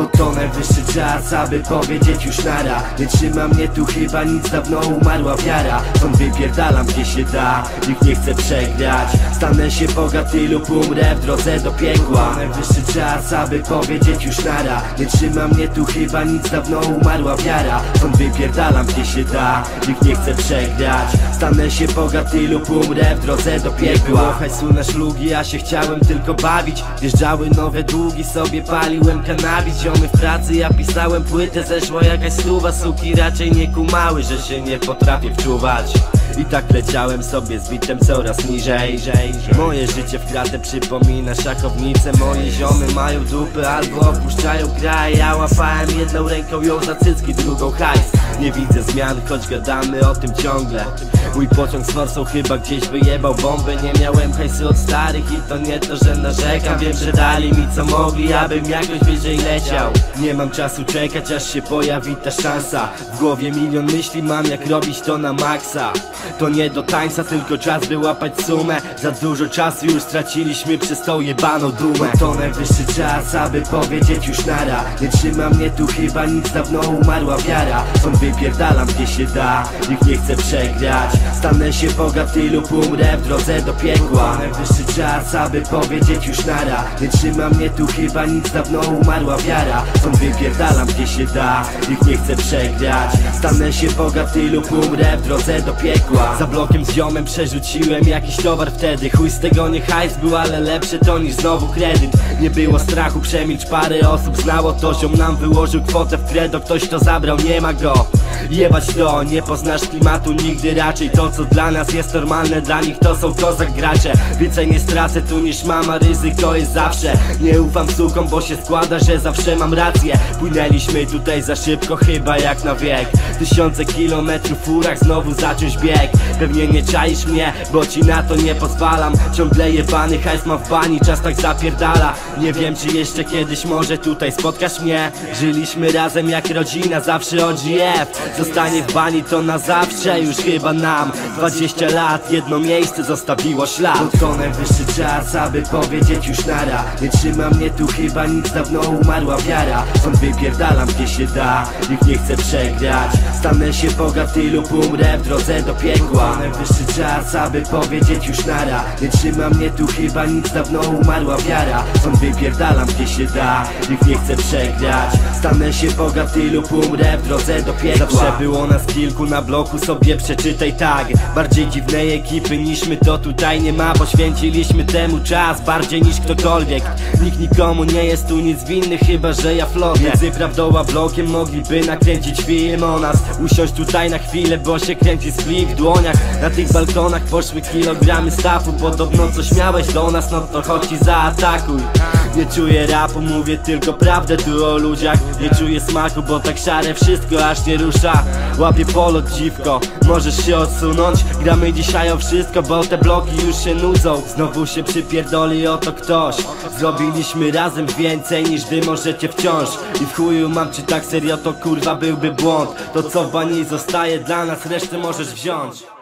bo to najwyższy czas, aby powiedzieć już nara. Nie trzyma mnie tu chyba nic, dawno umarła wiara. Stąd wypierdalam gdzie się da, nikt nie chce przegrać. Stanę się bogaty lub umrę w drodze do piekła. Najwyższy czas, aby powiedzieć już nara. Nie trzyma mnie tu chyba nic, dawno umarła wiara. Stąd wypierdalam gdzie się da, nikt nie chce przegrać. Stanę się bogaty lub umrę w drodze do piekła. Nie hajsu na szlugi, ja się chciałem tylko bawić. Wjeżdżały nowe długi, sobie paliłem kanabis. Ziomy w pracy, ja pisałem płytę, zeszła jakaś stówa. Suki raczej nie kumały, że się nie potrafię wczuwać. I tak leciałem sobie z bitem coraz niżej. Moje życie w kratę przypomina szachownicę. Moje ziomy mają dupy albo opuszczają kraj. Ja łapałem jedną ręką ją za cycki, drugą hajs. Nie widzę zmian, choć gadamy o tym ciągle. Mój pociąg z forsą chyba gdzieś wyjebał bombę. Nie miałem hajsu od starych i to nie to, że narzekam. Wiem, że dali mi co mogli, abym jakoś wyżej leciał. Nie mam czasu czekać, aż się pojawi ta szansa. W głowie milion myśli mam, jak robić to na maksa. To nie do tańca, tylko czas by łapać sumę. Za dużo czasu już straciliśmy przez tą jebaną dumę. To najwyższy czas, aby powiedzieć już nara. Nie trzyma mnie tu chyba nic, dawno umarła wiara. Stąd wypierdalam gdzie się da, nikt nie chce przegrać. Stanę się bogaty lub umrę w drodze do piekła. To najwyższy czas, aby powiedzieć już nara. Nie trzyma mnie tu chyba nic, dawno umarła wiara. Stąd wypierdalam gdzie się da, nikt nie chce przegrać. Stanę się bogaty lub umrę w drodze do piekła. Za blokiem z ziomem przerzuciłem jakiś towar wtedy. Chuj z tego, nie hajs był, ale lepsze to niż znowu kredyt. Nie było strachu, przemilcz, parę osób znało to. Ziom nam wyłożył kwotę w kredo, ktoś to zabrał, nie ma go. Jebać to, nie poznasz klimatu nigdy raczej. To co dla nas jest normalne, dla nich to są kozak gracze. Więcej nie stracę tu niż mama, ryzyko jest zawsze. Nie ufam sukom, bo się składa, że zawsze mam rację. Płynęliśmy tutaj za szybko, chyba jak na wiek. Tysiące kilometrów w furach, znowu zacząć bieg. Pewnie nie czaisz mnie, bo ci na to nie pozwalam. Ciągle jebany hajs mam w bani, czas tak zapierdala. Nie wiem czy jeszcze kiedyś może tutaj spotkasz mnie. Żyliśmy razem jak rodzina, zawsze OGF. Zostanie w bani to na zawsze, już chyba nam 20 lat, jedno miejsce zostawiło ślad. To najwyższy czas, aby powiedzieć już nara. Nie trzyma mnie tu chyba nic, dawno umarła wiara. Stąd wypierdalam gdzie się da, nikt nie chce przegrać. Stanę się bogaty lub umrę w drodze do piekła. To najwyższy czas, aby powiedzieć już nara. Nie trzyma mnie tu chyba nic, dawno umarła wiara. Stąd wypierdalam gdzie się da, nikt nie chce przegrać. Stanę się bogaty lub umrę w drodze do piekła. Zawsze było nas kilku na bloku, sobie przeczytaj tak. Bardziej dziwnej ekipy niż my to tutaj nie ma. Poświęciliśmy temu czas bardziej niż ktokolwiek. Nikt nikomu nie jest tu nic winny, chyba że ja flotę. Między prawdą a blokiem mogliby nakręcić film o nas. Usiąść tutaj na chwilę, bo się kręci split w dłoniach. Na tych balkonach poszły kilogramy stafu. Podobno coś miałeś do nas, no to chodź i zaatakuj. Nie czuję rapu, mówię tylko prawdę tu o ludziach. Nie czuję smaku, bo tak szare wszystko aż nie rusza. Łapię polot dziwko, możesz się odsunąć. Gramy dzisiaj o wszystko, bo te bloki już się nudzą. Znowu się przypierdoli o to ktoś. Zrobiliśmy razem więcej niż wy możecie wciąż. I w chuju mam czy tak serio to kurwa byłby błąd. To co w bani zostaje dla nas, resztę możesz wziąć.